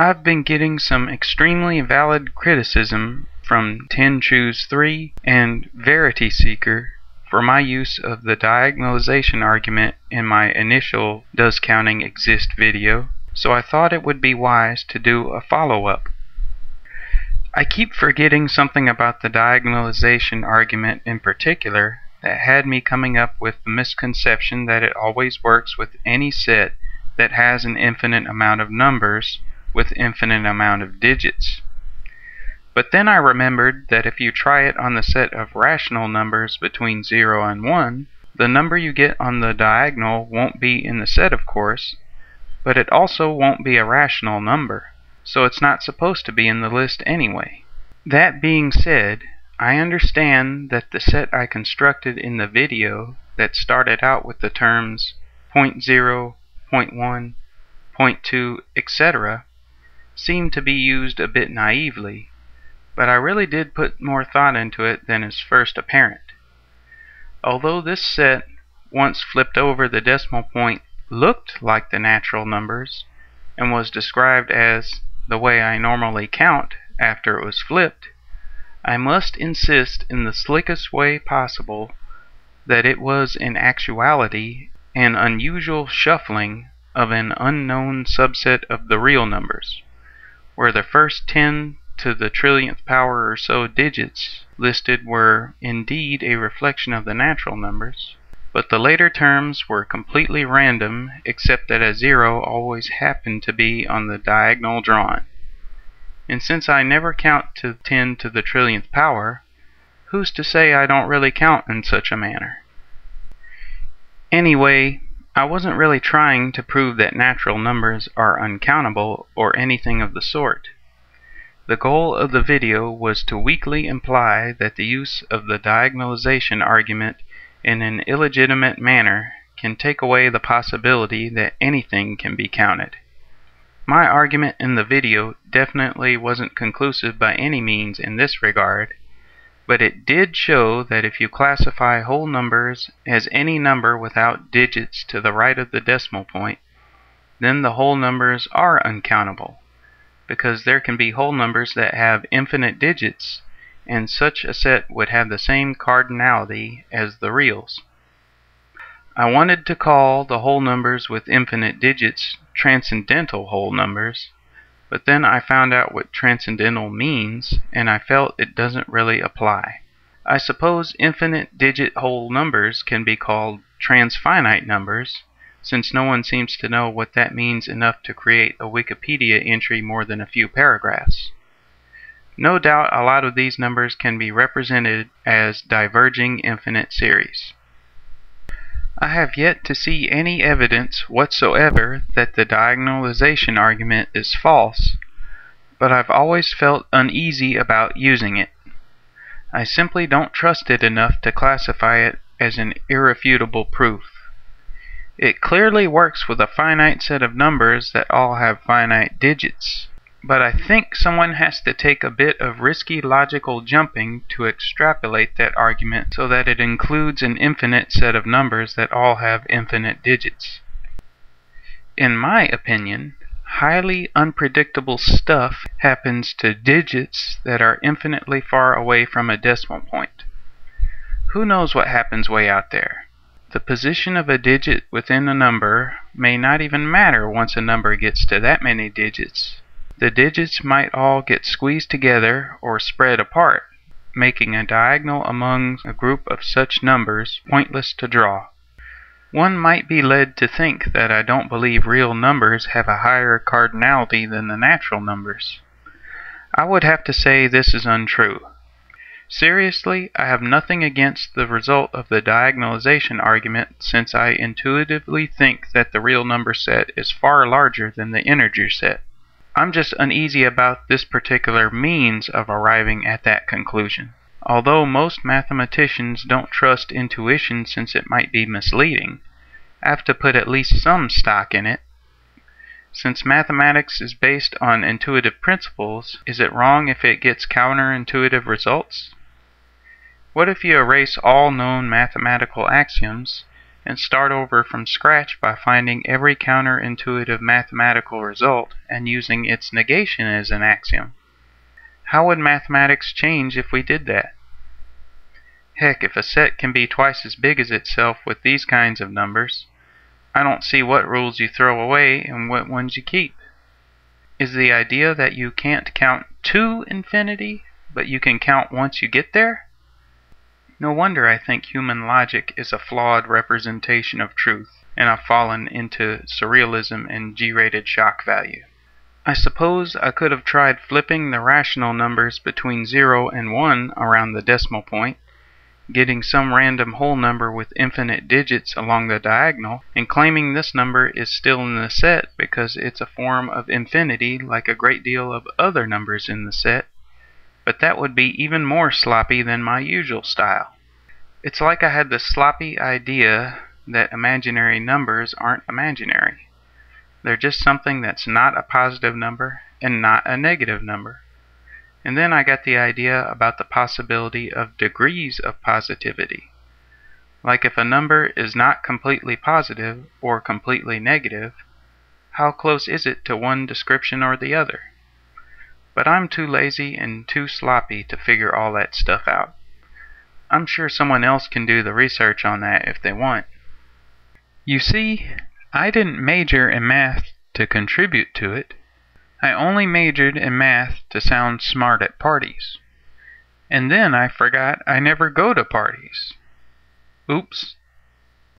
I've been getting some extremely valid criticism from tenchoosethree and VeritySeeker for my use of the diagonalization argument in my initial Does Counting Exist video, so I thought it would be wise to do a follow-up. I keep forgetting something about the diagonalization argument in particular that had me coming up with the misconception that it always works with any set that has an infinite amount of numbers with infinite amount of digits. But then I remembered that if you try it on the set of rational numbers between 0 and 1, the number you get on the diagonal won't be in the set, of course, but it also won't be a rational number, so it's not supposed to be in the list anyway. That being said, I understand that the set I constructed in the video that started out with the terms 0.0, 0.1, 0.2, etc. seemed to be used a bit naively, but I really did put more thought into it than is first apparent. Although this set, once flipped over the decimal point, looked like the natural numbers and was described as the way I normally count after it was flipped, I must insist in the slickest way possible that it was in actuality an unusual shuffling of an unknown subset of the real numbers, where the first 10 to the trillionth power or so digits listed were indeed a reflection of the natural numbers, but the later terms were completely random except that a 0 always happened to be on the diagonal drawn. And since I never count to 10 to the trillionth power, who's to say I don't really count in such a manner? Anyway, I wasn't really trying to prove that natural numbers are uncountable or anything of the sort. The goal of the video was to weakly imply that the use of the diagonalization argument in an illegitimate manner can take away the possibility that anything can be counted. My argument in the video definitely wasn't conclusive by any means in this regard, but it did show that if you classify whole numbers as any number without digits to the right of the decimal point, then the whole numbers are uncountable, because there can be whole numbers that have infinite digits, and such a set would have the same cardinality as the reals. I wanted to call the whole numbers with infinite digits transcendental whole numbers, but then I found out what transcendental means, and I felt it doesn't really apply. I suppose infinite digit whole numbers can be called transfinite numbers, since no one seems to know what that means enough to create a Wikipedia entry more than a few paragraphs. No doubt a lot of these numbers can be represented as diverging infinite series. I have yet to see any evidence whatsoever that the diagonalization argument is false, but I've always felt uneasy about using it. I simply don't trust it enough to classify it as an irrefutable proof. It clearly works with a finite set of numbers that all have finite digits, but I think someone has to take a bit of risky logical jumping to extrapolate that argument so that it includes an infinite set of numbers that all have infinite digits. In my opinion, highly unpredictable stuff happens to digits that are infinitely far away from a decimal point. Who knows what happens way out there? The position of a digit within a number may not even matter once a number gets to that many digits. The digits might all get squeezed together or spread apart, making a diagonal among a group of such numbers pointless to draw. One might be led to think that I don't believe real numbers have a higher cardinality than the natural numbers. I would have to say this is untrue. Seriously, I have nothing against the result of the diagonalization argument, since I intuitively think that the real number set is far larger than the integer set. I'm just uneasy about this particular means of arriving at that conclusion. Although most mathematicians don't trust intuition since it might be misleading, I have to put at least some stock in it. Since mathematics is based on intuitive principles, is it wrong if it gets counterintuitive results? What if you erase all known mathematical axioms and start over from scratch by finding every counterintuitive mathematical result and using its negation as an axiom. How would mathematics change if we did that? Heck, if a set can be twice as big as itself with these kinds of numbers, I don't see what rules you throw away and what ones you keep. Is the idea that you can't count to infinity, but you can count once you get there? No wonder I think human logic is a flawed representation of truth, and I've fallen into surrealism and G-rated shock value. I suppose I could have tried flipping the rational numbers between 0 and 1 around the decimal point, getting some random whole number with infinite digits along the diagonal, and claiming this number is still in the set because it's a form of infinity like a great deal of other numbers in the set, but that would be even more sloppy than my usual style. It's like I had the sloppy idea that imaginary numbers aren't imaginary. They're just something that's not a positive number and not a negative number. And then I got the idea about the possibility of degrees of positivity. Like if a number is not completely positive or completely negative, how close is it to one description or the other? But I'm too lazy and too sloppy to figure all that stuff out. I'm sure someone else can do the research on that if they want. You see, I didn't major in math to contribute to it. I only majored in math to sound smart at parties. And then I forgot I never go to parties. Oops.